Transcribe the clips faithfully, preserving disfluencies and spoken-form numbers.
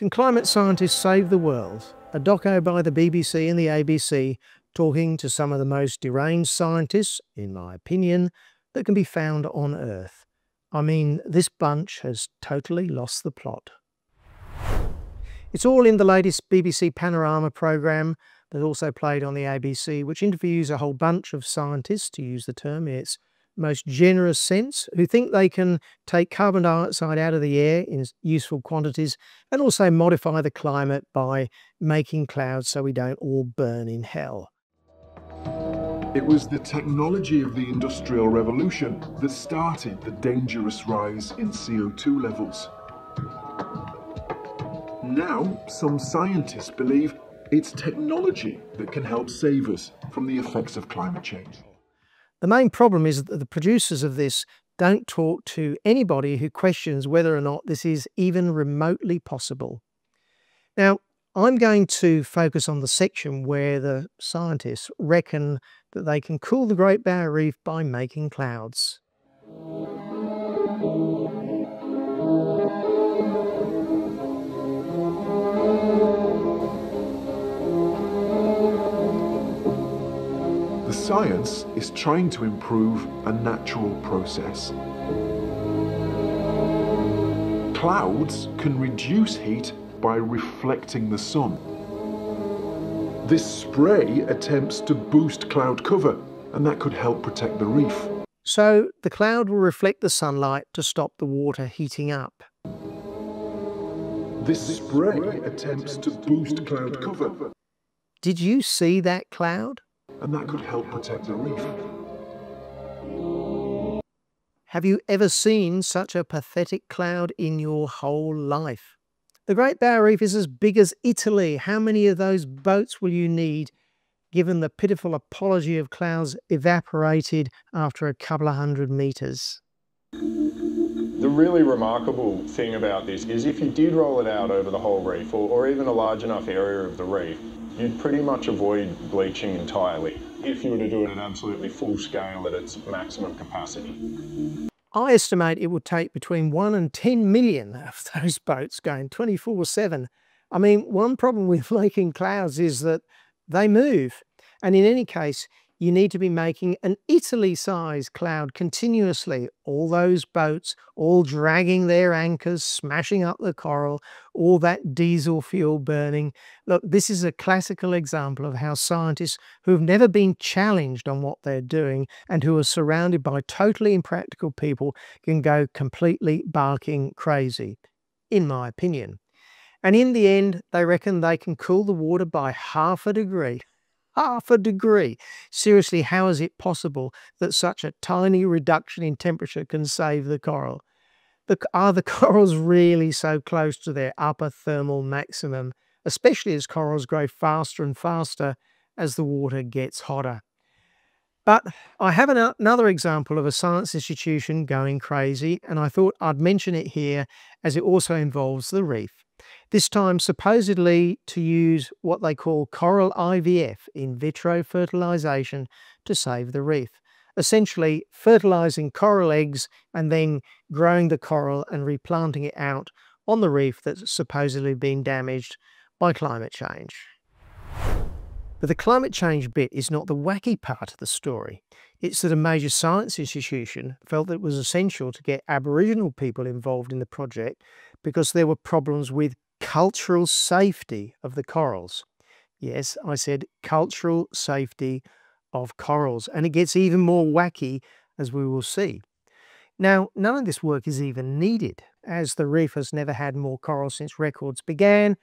Can climate scientists save the world? A doco by the B B C and the A B C talking to some of the most deranged scientists, in my opinion, that can be found on Earth. I mean, this bunch has totally lost the plot. It's all in the latest B B C Panorama programme that also played on the A B C, which interviews a whole bunch of scientists, to use the term in its most generous sense, who think they can take carbon dioxide out of the air in useful quantities and also modify the climate by making clouds so we don't all burn in hell. It was the technology of the Industrial Revolution that started the dangerous rise in C O two levels. Now, some scientists believe it's technology that can help save us from the effects of climate change. The main problem is that the producers of this don't talk to anybody who questions whether or not this is even remotely possible. Now, I'm going to focus on the section where the scientists reckon that they can cool the Great Barrier Reef by making clouds. The science is trying to improve a natural process. Clouds can reduce heat by reflecting the sun. This spray attempts to boost cloud cover, and that could help protect the reef. So the cloud will reflect the sunlight to stop the water heating up. This spray attempts to boost cloud cover. Did you see that cloud? And that could help protect the reef. Have you ever seen such a pathetic cloud in your whole life? The Great Barrier Reef is as big as Italy. How many of those boats will you need, given the pitiful apology of clouds evaporated after a couple of hundred metres? The really remarkable thing about this is if you did roll it out over the whole reef, or, or even a large enough area of the reef, you'd pretty much avoid bleaching entirely if you were to do it at absolutely full scale at its maximum capacity. I estimate it would take between one and ten million of those boats going twenty-four seven. I mean, one problem with making clouds is that they move. And in any case, you need to be making an Italy-sized cloud continuously. All those boats, all dragging their anchors, smashing up the coral, all that diesel fuel burning. Look, this is a classical example of how scientists who have never been challenged on what they're doing and who are surrounded by totally impractical people can go completely barking crazy, in my opinion. And in the end, they reckon they can cool the water by half a degree. Half a degree. Seriously, how is it possible that such a tiny reduction in temperature can save the coral? But are the corals really so close to their upper thermal maximum, especially as corals grow faster and faster as the water gets hotter? But I have an, another example of a science institution going crazy, and I thought I'd mention it here as it also involves the reef. This time supposedly to use what they call coral I V F, in vitro fertilisation, to save the reef. Essentially fertilising coral eggs and then growing the coral and replanting it out on the reef that's supposedly been damaged by climate change. But the climate change bit is not the wacky part of the story. It's that a major science institution felt that it was essential to get Aboriginal people involved in the project because there were problems with cultural safety of the corals. Yes, I said cultural safety of corals, and it gets even more wacky as we will see. Now, none of this work is even needed, as the reef has never had more corals since records began,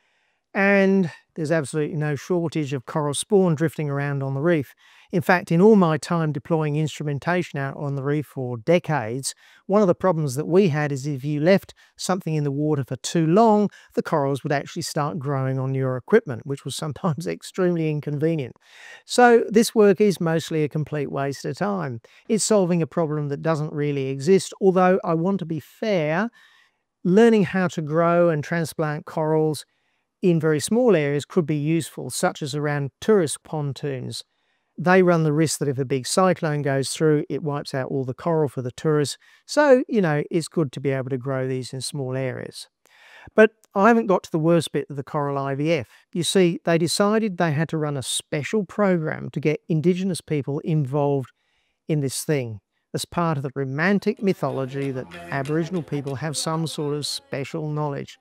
and there's absolutely no shortage of coral spawn drifting around on the reef. In fact, in all my time deploying instrumentation out on the reef for decades, one of the problems that we had is if you left something in the water for too long, the corals would actually start growing on your equipment, which was sometimes extremely inconvenient. So this work is mostly a complete waste of time. It's solving a problem that doesn't really exist, although I want to be fair, learning how to grow and transplant corals in very small areas could be useful, such as around tourist pontoons. They run the risk that if a big cyclone goes through, it wipes out all the coral for the tourists. So, you know, it's good to be able to grow these in small areas. But I haven't got to the worst bit of the coral I V F. You see, they decided they had to run a special program to get Indigenous people involved in this thing, as part of the romantic mythology that Aboriginal people have some sort of special knowledge.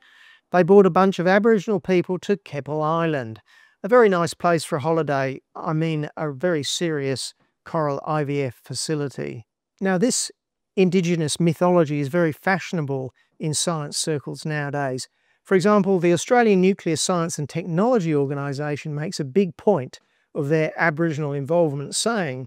They brought a bunch of Aboriginal people to Keppel Island, a very nice place for a holiday. I mean, a very serious coral I V F facility. Now, this Indigenous mythology is very fashionable in science circles nowadays. For example, the Australian Nuclear Science and Technology Organisation makes a big point of their Aboriginal involvement, saying,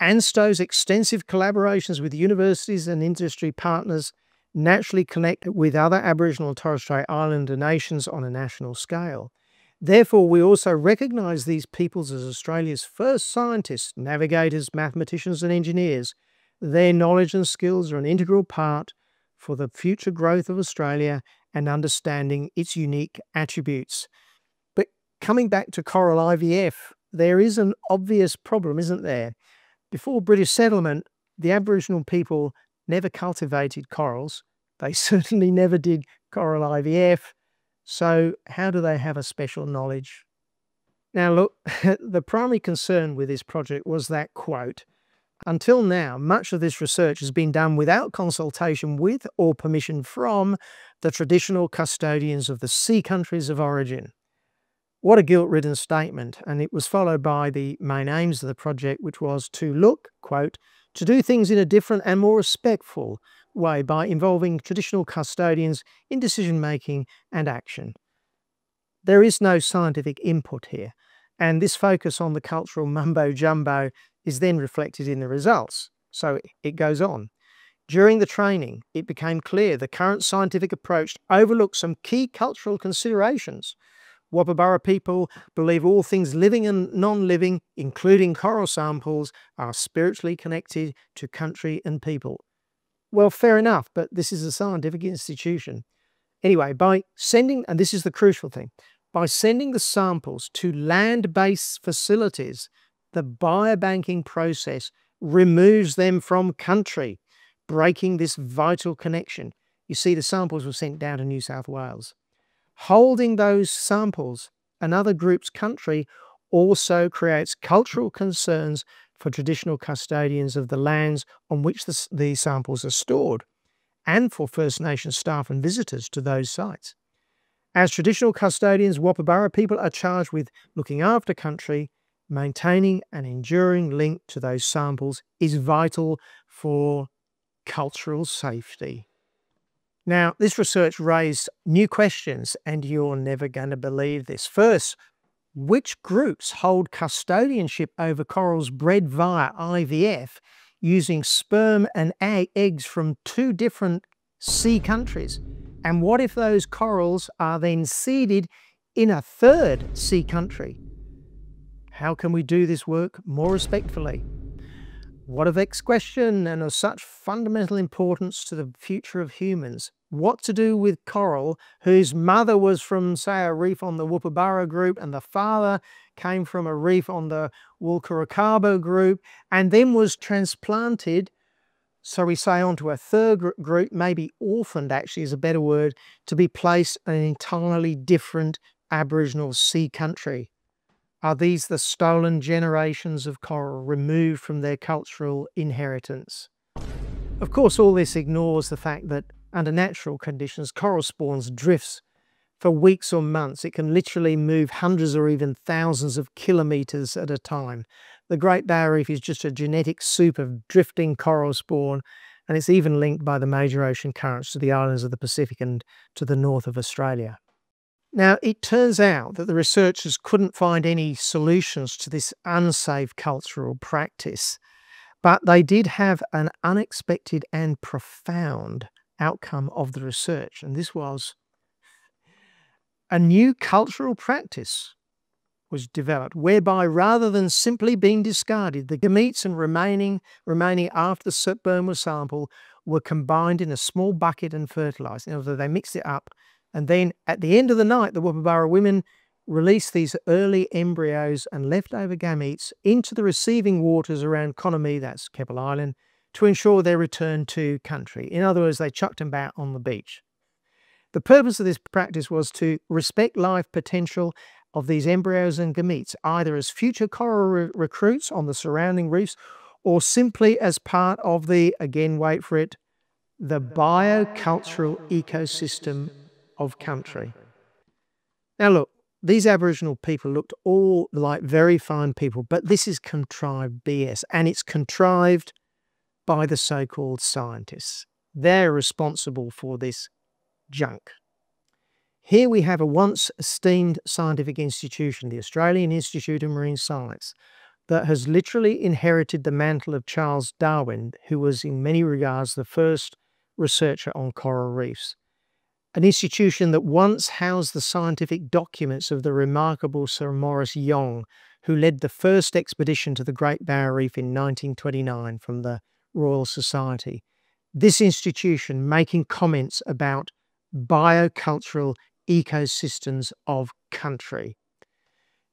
ANSTO's extensive collaborations with universities and industry partners naturally connect with other Aboriginal and Torres Strait Islander nations on a national scale. Therefore, we also recognise these peoples as Australia's first scientists, navigators, mathematicians and engineers. Their knowledge and skills are an integral part for the future growth of Australia and understanding its unique attributes. But coming back to coral I V F, there is an obvious problem, isn't there? Before British settlement, the Aboriginal people never cultivated corals. They certainly never did coral I V F. So how do they have a special knowledge? Now look, the primary concern with this project was that, quote, until now, much of this research has been done without consultation with or permission from the traditional custodians of the sea countries of origin. What a guilt-ridden statement, and it was followed by the main aims of the project, which was to look, quote, to do things in a different and more respectful way by involving traditional custodians in decision-making and action. There is no scientific input here, and this focus on the cultural mumbo-jumbo is then reflected in the results. So it goes on. During the training, it became clear the current scientific approach overlooks some key cultural considerations. Woppaburra people believe all things living and non-living, including coral samples, are spiritually connected to country and people. Well, fair enough, but this is a scientific institution. Anyway, by sending, and this is the crucial thing, by sending the samples to land-based facilities, the biobanking process removes them from country, breaking this vital connection. You see, the samples were sent down to New South Wales. Holding those samples, another group's country, also creates cultural concerns for traditional custodians of the lands on which the, the samples are stored, and for First Nations staff and visitors to those sites. As traditional custodians, Woppaburra people are charged with looking after country. Maintaining an enduring link to those samples is vital for cultural safety. Now, this research raised new questions, and you're never going to believe this. First, which groups hold custodianship over corals bred via I V F using sperm and eggs from two different sea countries? And what if those corals are then seeded in a third sea country? How can we do this work more respectfully? What of ex question and of such fundamental importance to the future of humans? What to do with coral whose mother was from, say, a reef on the Woppaburra group, and the father came from a reef on the Wulkarakaba group, and then was transplanted, so we say, onto a third group, maybe orphaned actually is a better word, to be placed in an entirely different Aboriginal sea country. Are these the stolen generations of coral removed from their cultural inheritance? Of course, all this ignores the fact that under natural conditions, coral spawns drifts for weeks or months. It can literally move hundreds or even thousands of kilometres at a time. The Great Barrier Reef is just a genetic soup of drifting coral spawn, and it's even linked by the major ocean currents to the islands of the Pacific and to the north of Australia. Now, it turns out that the researchers couldn't find any solutions to this unsafe cultural practice, but they did have an unexpected and profound outcome of the research, and this was a new cultural practice was developed whereby, rather than simply being discarded, the gametes and remaining, remaining after the sperm was sampled were combined in a small bucket and fertilised. In other words, they mixed it up. And then at the end of the night, the Woppaburra women released these early embryos and leftover gametes into the receiving waters around Konami, that's Keppel Island, to ensure their return to country. In other words, they chucked them back on the beach. The purpose of this practice was to respect life potential of these embryos and gametes, either as future coral re recruits on the surrounding reefs or simply as part of the, again wait for it, the biocultural ecosystem of country. Now look, these Aboriginal people looked all like very fine people, but this is contrived B S, and it's contrived by the so-called scientists. They're responsible for this junk. Here we have a once esteemed scientific institution, the Australian Institute of Marine Science, that has literally inherited the mantle of Charles Darwin, who was in many regards the first researcher on coral reefs. An institution that once housed the scientific documents of the remarkable Sir Maurice Young, who led the first expedition to the Great Barrier Reef in nineteen twenty-nine from the Royal Society. This institution making comments about biocultural ecosystems of country.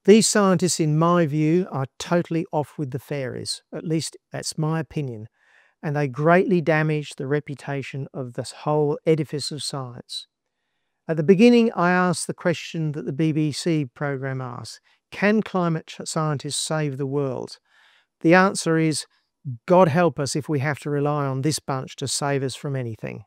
These scientists, in my view, are totally off with the fairies, at least that's my opinion, and they greatly damage the reputation of this whole edifice of science. At the beginning, I asked the question that the B B C program asks, can climate scientists save the world? The answer is, God help us if we have to rely on this bunch to save us from anything.